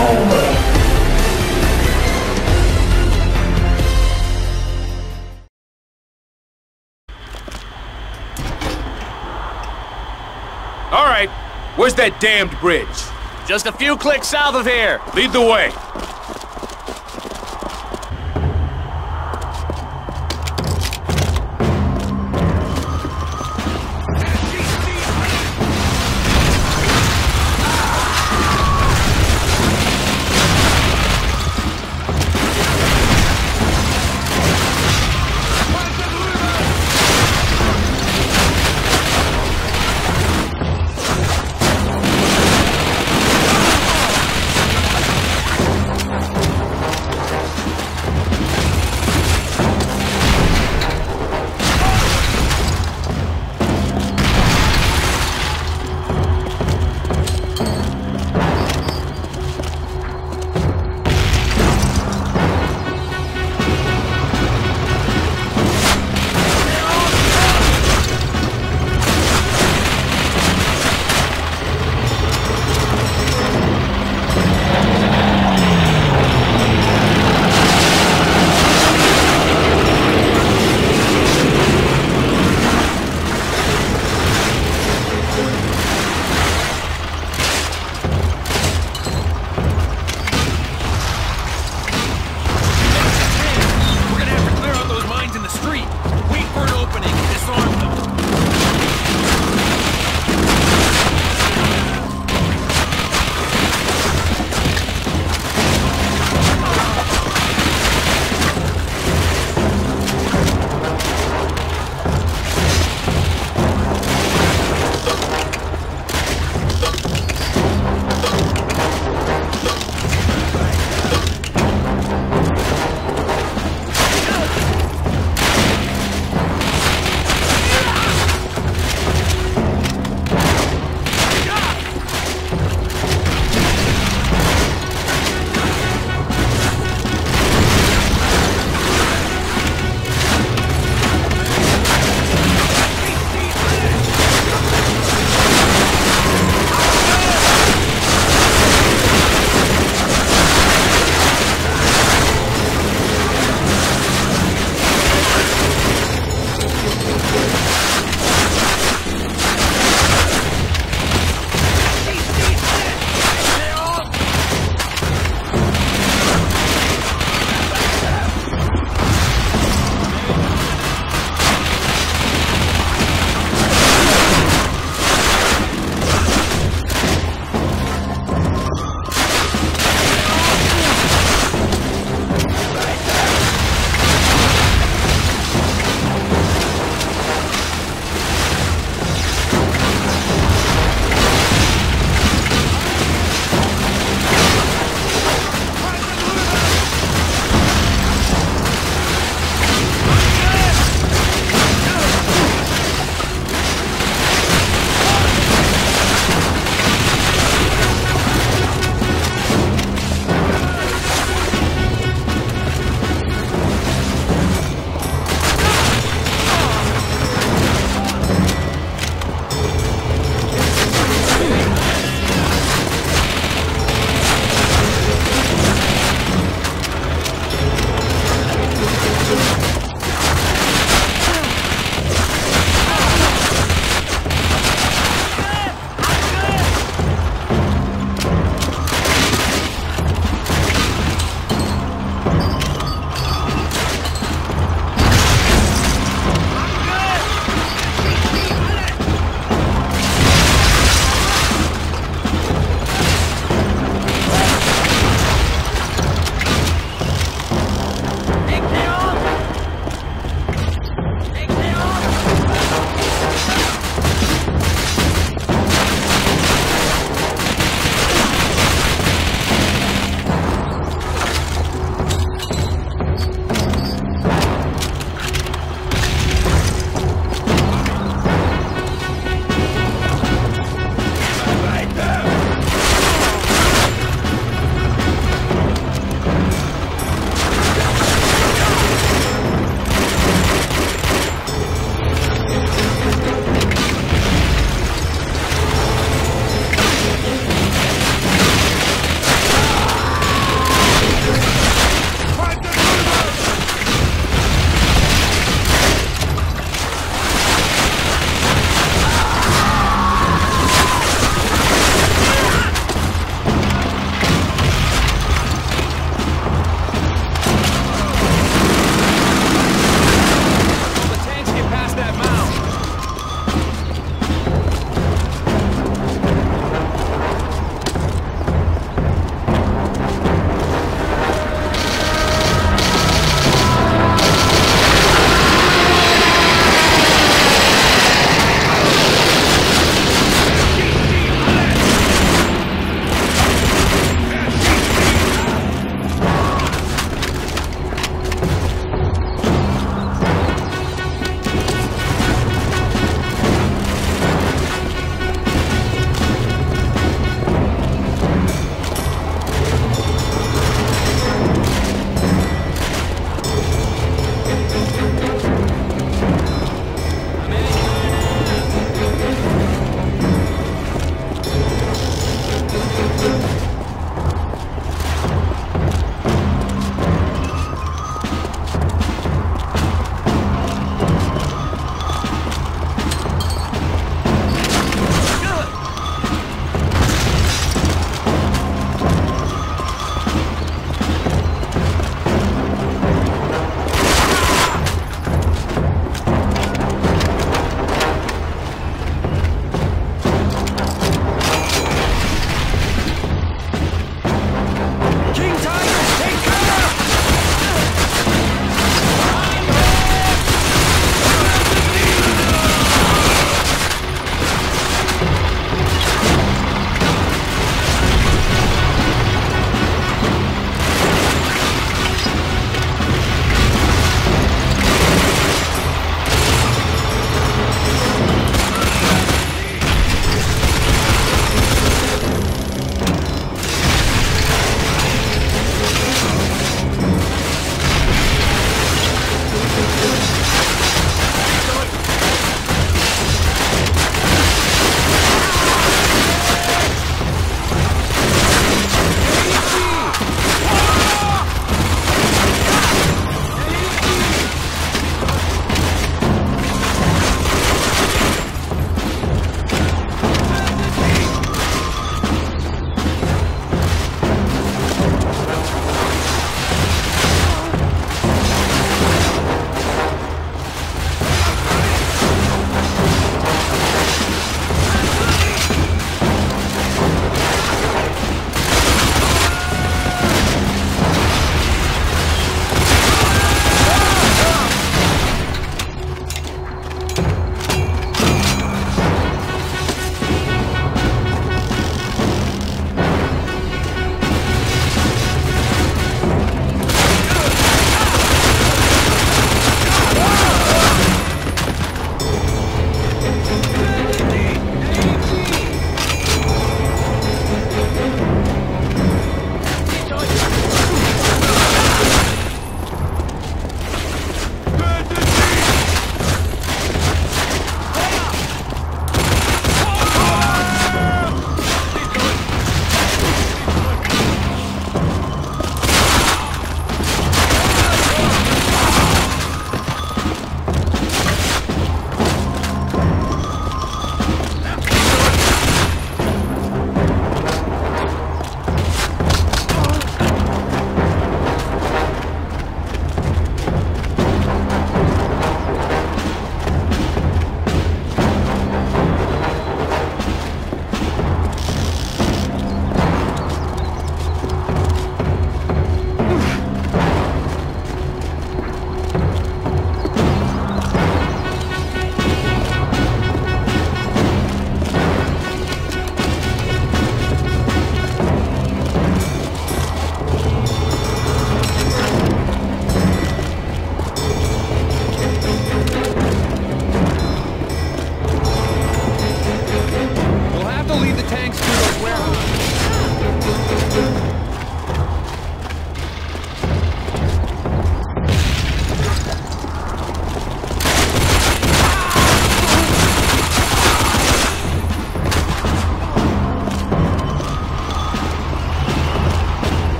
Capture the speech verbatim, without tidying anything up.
Game over. All right, where's that damned bridge? Just a few clicks south of here. Lead the way.